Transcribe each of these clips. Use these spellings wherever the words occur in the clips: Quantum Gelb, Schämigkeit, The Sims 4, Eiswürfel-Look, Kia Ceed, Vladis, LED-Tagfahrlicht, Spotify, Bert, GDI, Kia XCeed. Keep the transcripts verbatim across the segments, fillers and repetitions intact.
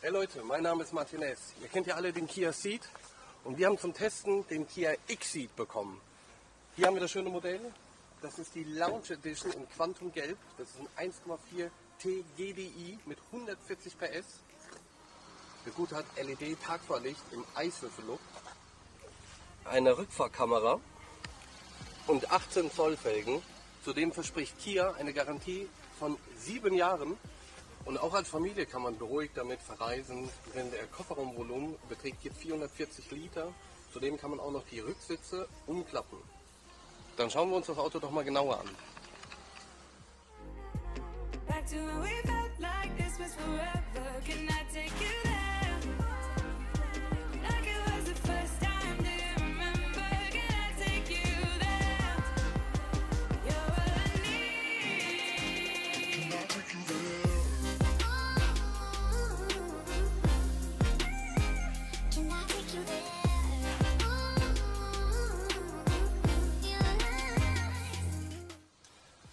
Hey Leute, mein Name ist Martinez. Ihr kennt ja alle den Kia Ceed und wir haben zum Testen den Kia XCeed bekommen. Hier haben wir das schöne Modell. Das ist die Lounge Edition in Quantum Gelb. Das ist ein eins Komma vier T G D I mit hundertvierzig P S. Der Gute hat L E D-Tagfahrlicht im Eiswürfel-Look. Eine Rückfahrkamera und achtzehn Zoll Felgen. Zudem verspricht Kia eine Garantie von sieben Jahren. Und auch als Familie kann man beruhigt damit verreisen, denn der Kofferraumvolumen beträgt hier vierhundertvierzig Liter. Zudem kann man auch noch die Rücksitze umklappen. Dann schauen wir uns das Auto doch mal genauer an.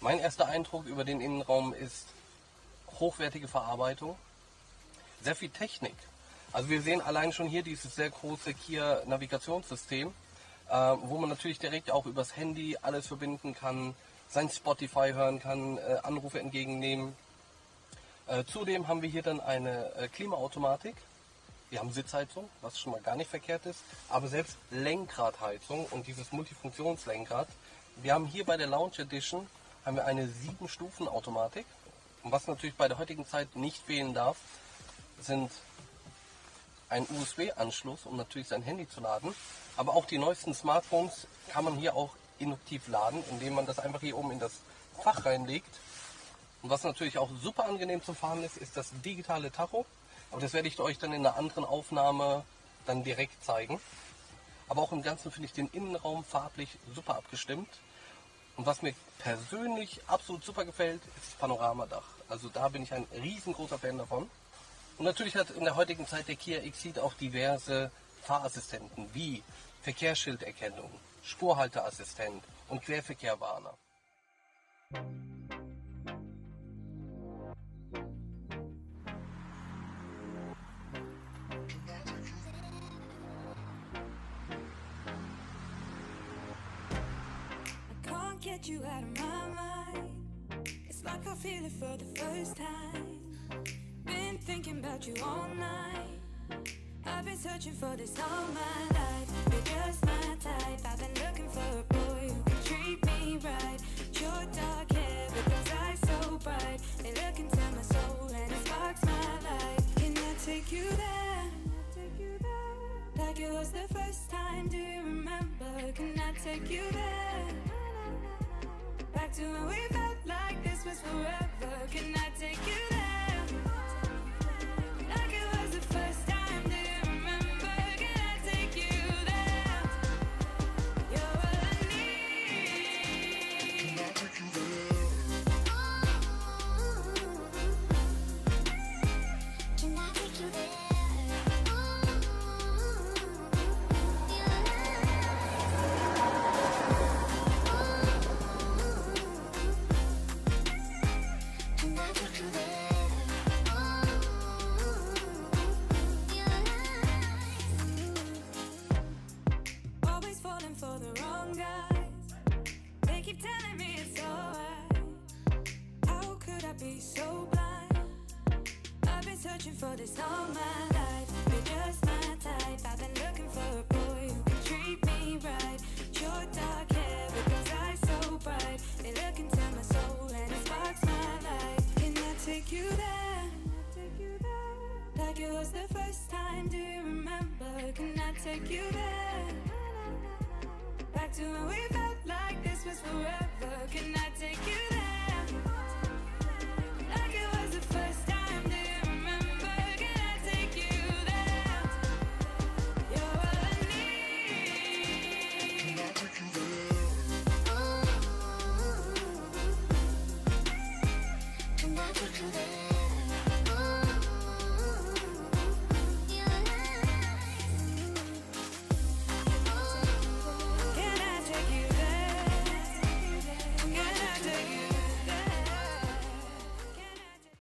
Mein erster Eindruck über den Innenraum ist hochwertige Verarbeitung, sehr viel Technik. Also wir sehen allein schon hier dieses sehr große Kia Navigationssystem, äh, wo man natürlich direkt auch übers Handy alles verbinden kann, sein Spotify hören kann, äh, Anrufe entgegennehmen. Äh, zudem haben wir hier dann eine äh, Klimaautomatik. Wir haben Sitzheizung, was schon mal gar nicht verkehrt ist, aber selbst Lenkradheizung und dieses Multifunktionslenkrad. Wir haben hier bei der Lounge Edition haben wir eine sieben Stufen Automatik. Und was natürlich bei der heutigen Zeit nicht fehlen darf, sind ein U S B-Anschluss, um natürlich sein Handy zu laden. Aber auch die neuesten Smartphones kann man hier auch induktiv laden, indem man das einfach hier oben in das Fach reinlegt. Und was natürlich auch super angenehm zu fahren ist, ist das digitale Tacho. Aber das werde ich euch dann in einer anderen Aufnahme dann direkt zeigen. Aber auch im Ganzen finde ich den Innenraum farblich super abgestimmt. Und was mir persönlich absolut super gefällt, ist das Panoramadach. Also da bin ich ein riesengroßer Fan davon. Und natürlich hat in der heutigen Zeit der Kia XCeed auch diverse Fahrassistenten wie Verkehrsschilderkennung, Spurhalteassistent und Querverkehrwarner. Get you out of my mind. It's like I feel it for the first time. Been thinking about you all night. I've been searching for this all my life. You're just my type. I've been looking for a boy who can treat me right. Your dark hair with those eyes so bright. They look into my soul and it sparks my life. Can I take you there? Take you there? Like it was the first time. Do you remember? Can I take you there? Back to when we felt like this was forever. Can I take you there? Like it was the first time. Do you remember? Can I take you there? You're all I need. Can I take you there? Can I take you there? For this all my life, you're just my type. I've been looking for a boy who can treat me right. Your dark hair with those eyes so bright. They look into my soul and it sparks my life. Can I take you there? Like it was the first time. Do you remember? Can I take you there? Back to when we felt like this was forever. Can I take you there?